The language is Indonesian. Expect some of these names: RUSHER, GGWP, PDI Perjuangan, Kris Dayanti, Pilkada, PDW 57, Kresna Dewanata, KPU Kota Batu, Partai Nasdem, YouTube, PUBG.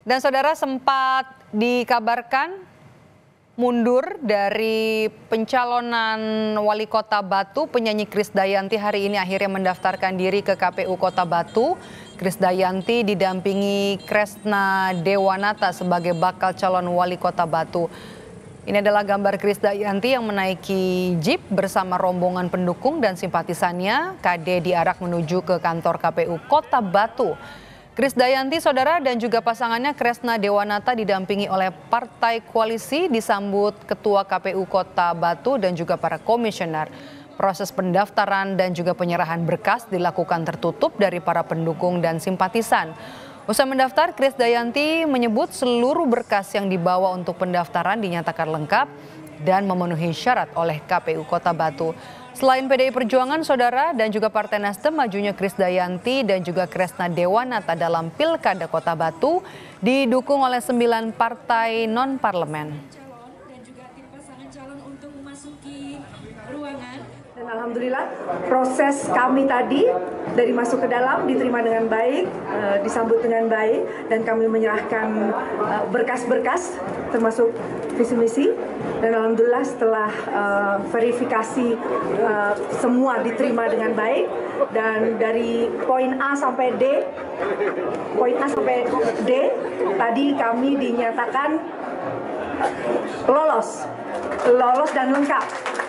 Dan saudara sempat dikabarkan mundur dari pencalonan wali kota Batu. Penyanyi Kris Dayanti hari ini akhirnya mendaftarkan diri ke KPU Kota Batu. Kris Dayanti didampingi Kresna Dewanata sebagai bakal calon wali kota Batu. Ini adalah gambar Kris Dayanti yang menaiki jeep bersama rombongan pendukung dan simpatisannya. KD diarak menuju ke kantor KPU Kota Batu. Kris Dayanti, saudara, dan juga pasangannya Kresna Dewanata didampingi oleh partai koalisi disambut Ketua KPU Kota Batu dan juga para komisioner. Proses pendaftaran dan juga penyerahan berkas dilakukan tertutup dari para pendukung dan simpatisan. Usai mendaftar, Kris Dayanti menyebut seluruh berkas yang dibawa untuk pendaftaran dinyatakan lengkap dan memenuhi syarat oleh KPU Kota Batu. Selain PDI Perjuangan, saudara, dan juga Partai Nasdem, majunya Kris Dayanti dan juga Kresna Dewanata dalam Pilkada Kota Batu didukung oleh 9 partai non-parlemen. Dan alhamdulillah proses kami tadi dari masuk ke dalam diterima dengan baik, disambut dengan baik, dan kami menyerahkan berkas-berkas termasuk visi-misi. Dan alhamdulillah setelah verifikasi semua diterima dengan baik, dan dari poin A sampai D tadi kami dinyatakan lolos dan lengkap.